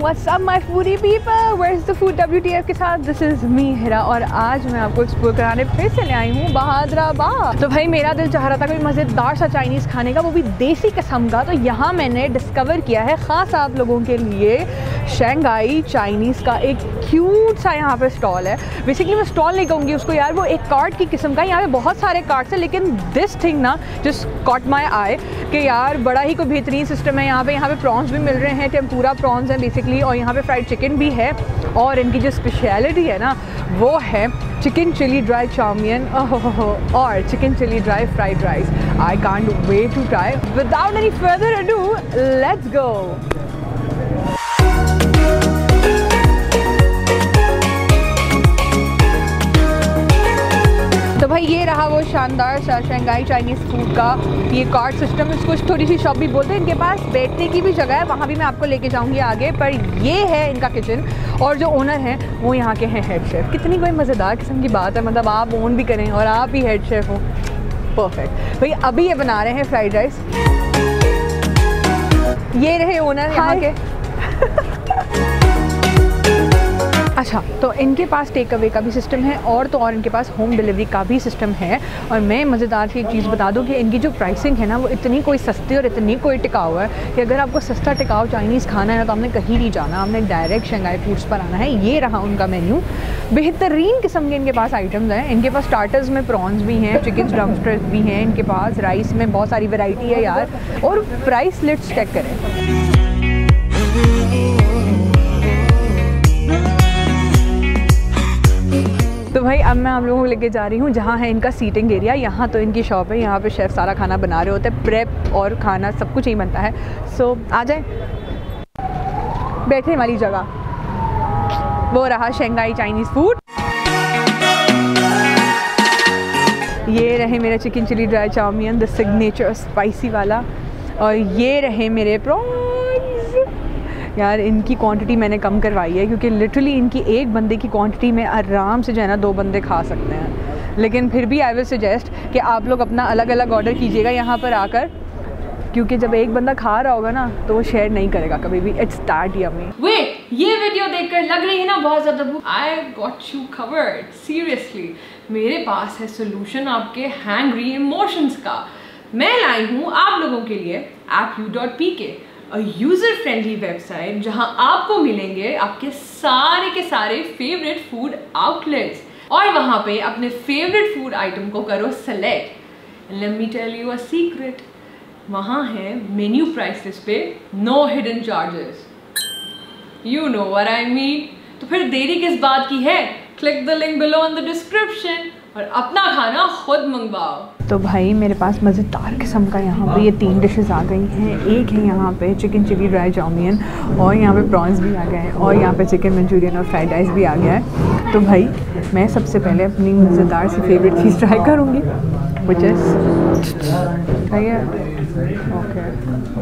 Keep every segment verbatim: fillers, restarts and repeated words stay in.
What's up my foodie people? Where's the food W T F के साथ this is me हिरा और आज मैं आपको एक्सप्लोर कराने फिर से ले आई हूँ बहादुराबाद। तो भाई मेरा दिल चाह रहा था कोई मज़ेदार सा चाइनीज़ खाने का, वो भी देसी किस्म का। तो यहाँ मैंने डिस्कवर किया है ख़ास आप लोगों के लिए शंघाई चाइनीज़ का एक क्यूट सा यहाँ पे स्टॉल है। बेसिकली मैं स्टॉल नहीं कहूँगी उसको यार, वो एक कार्ट की किस्म का। यहाँ पे बहुत सारे कार्ट्स हैं लेकिन दिस थिंग ना जस्ट कॉट माय आई कि यार बड़ा ही कोई बेहतरीन सिस्टम है यहाँ पे। यहाँ पे प्रॉन्स भी मिल रहे हैं, टेम्पूरा प्रॉन्स हैं बेसिकली, और यहाँ पे फ्राइड चिकन भी है। और इनकी जो स्पेशलिटी है ना वो है चिकन चिली ड्राई चाउमियन और chicken chilli dry fried rice. I can't wait to try. Without any further ado let's go. भाई ये रहा वो शानदार सा शंघाई चाइनीज़ फूड का ये कार्ट सिस्टम। इसको थोड़ी सी शॉप भी बोलते हैं। इनके पास बैठने की भी जगह है, वहाँ भी मैं आपको लेके जाऊँगी आगे। पर ये है इनका किचन और जो ओनर हैं वो यहाँ के हैं हेड शेफ़। कितनी कोई मज़ेदार किस्म की बात है, मतलब आप ओन भी करें और आप भी हेड शेफ़ हो, परफेक्ट। भाई अभी ये बना रहे हैं फ्राइड राइस। ये रहे ओनर यहाँ के। अच्छा तो इनके पास टेक अवे का भी सिस्टम है और तो और इनके पास होम डिलीवरी का भी सिस्टम है। और मैं मज़ेदार की एक चीज़ बता दूं कि इनकी जो प्राइसिंग है ना वो इतनी कोई सस्ती और इतनी कोई टिकाऊ है कि अगर आपको सस्ता टिकाऊ चाइनीज़ खाना है ना तो आपने कहीं नहीं जाना, आपने डायरेक्ट शंघाई फूड्स पर आना है। ये रहा उनका मेन्यू, बेहतरीन किस्म के इनके पास आइटम्स हैं। इनके पास स्टार्टर्स में प्रॉन्स भी हैं, चिकन स्टम्प्स भी हैं इनके पास, राइस में बहुत सारी वेराइटी है यार। और प्राइस लिस्ट चेक करें। तो भाई अब मैं आप लोगों को लेके जा रही हूँ जहाँ है इनका सीटिंग एरिया। यहाँ तो इनकी शॉप है, यहाँ पे शेफ़ सारा खाना बना रहे होते हैं, प्रेप और खाना सब कुछ ही बनता है। सो so, आ जाए बैठने वाली जगह। वो रहा शंघाई चाइनीज़ फूड। ये रहे मेरा chicken chilli dry chowmein, the signature spicy वाला। और ये रहे मेरे प्रॉन्स। यार इनकी क्वांटिटी मैंने कम करवाई है क्योंकि लिटरली इनकी एक बंदे की क्वांटिटी में आराम से जो है ना दो बंदे खा सकते हैं। लेकिन फिर भी आई विल सजेस्ट कि आप लोग अपना अलग अलग ऑर्डर कीजिएगा यहाँ पर आकर, क्योंकि जब एक बंदा खा रहा होगा ना तो वो शेयर नहीं करेगा कभी भी। It's that yummy. वेट, ये वीडियो देखकर लग रही है ना बहुत ज़्यादा भूख। I got you covered, seriously मेरे पास है सोल्यूशन आपके हैंग्री इमोशंस का। मैं लाई हूँ आप लोगों के लिए app U dot P K, user friendly website जहां आपको मिलेंगे आपके सारे के सारे फेवरेट फूड आउटलेट्स और वहां पे अपने फेवरेट फूड आइटम को करो select. Let me tell you a secret, वहां है मेन्यू प्राइसेस पे no hidden charges, you know what I mean. तो फिर देरी किस बात की है, click the link below in the description और अपना खाना खुद मंगवाओ। तो भाई मेरे पास मज़ेदार किस्म का यहाँ पे ये तीन डिशेस आ गई हैं। एक है यहाँ पे चिकन चिली ड्राई चाउमियन और यहाँ पे प्रॉन्स भी आ गए हैं और यहाँ पे चिकन मंचूरियन और फ्राइड राइस भी आ गया है। तो भाई मैं सबसे पहले अपनी मज़ेदार सी फेवरेट चीज़ ट्राई करूँगी विच इज़ ओके।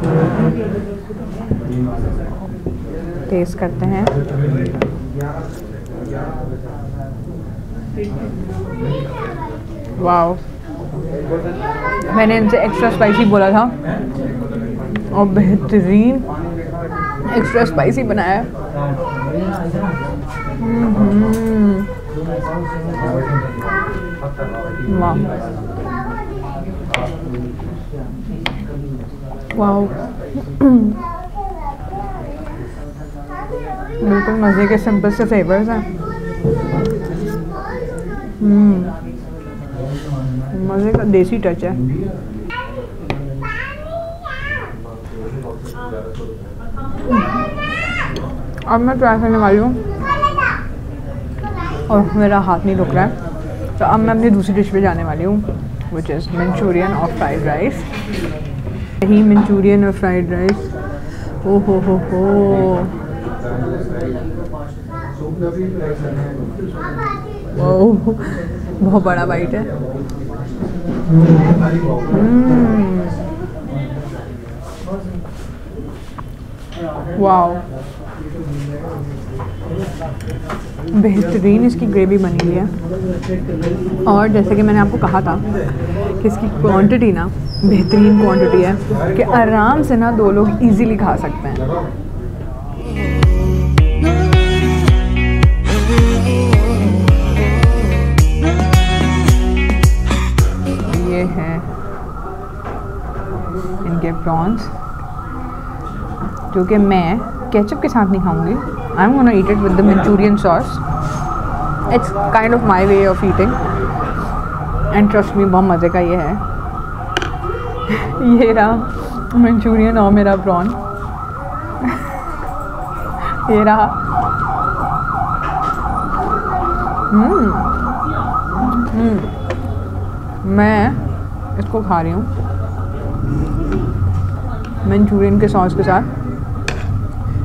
टेस्ट करते हैं। वाओ, मैंने इनसे एक्स्ट्रा स्पाइसी बोला था और बेहतरीन एक्स्ट्रा स्पाइसी बनाया। वाओ वाओ, बिल्कुल मज़े के सिंपल से फ्लेवर्स हैं। हम्म, मज़े का देसी टच है। अब मैं ट्राई करने वाली हूँ और मेरा हाथ नहीं रुक रहा है, तो अब मैं अपनी दूसरी डिश पे जाने वाली हूँ विच इज़ मंचूरियन और फ्राइड राइस। यही मंचूरियन और फ्राइड राइस, ओ हो हो हो। बहुत बड़ा बाइट है। वाओ बेहतरीन इसकी ग्रेवी बनी हुई है। और जैसे कि मैंने आपको कहा था कि इसकी क्वांटिटी ना बेहतरीन क्वांटिटी है कि आराम से ना दो लोग इजीली खा सकते हैं। ये है इनके प्रॉन्स जो कि मैं केचप के साथ नहीं खाऊंगी। I'm gonna eat it with the Manchurian sauce. It's kind of my way of eating. And trust me, बहुत मज़े का ये है। ये रहा Manchurian और मेरा prawn। ये रहा। हम्म हम्म मैं इसको खा रही हूँ Manchurian के सॉस के साथ,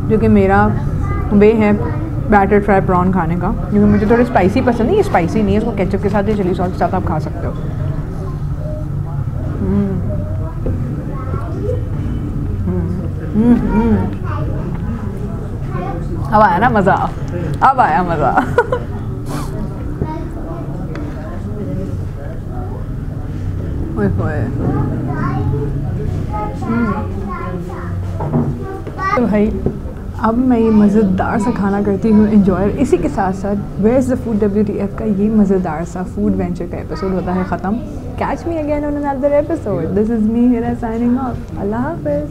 जो कि मेरा वे है बैटर फ्राई प्रॉन खाने का, क्योंकि मुझे थोड़े स्पाइसी पसंद है। ये स्पाइसी नहीं है, इसको केचप के साथ या चिली सॉस के साथ आप खा सकते हो। हम्म हम्म अब आया ना मज़ा, अब आया मज़ा। तो भाई अब मैं ये मज़ेदार सा खाना करती हूँ एंजॉय। इसी के साथ साथ where's the food W T F का ये मज़ेदार सा फूड वेंचर का एपिसोड होता है ख़त्म। Catch me again on another episode. This is me Hira signing off. अल्लाह हाफ़िज़।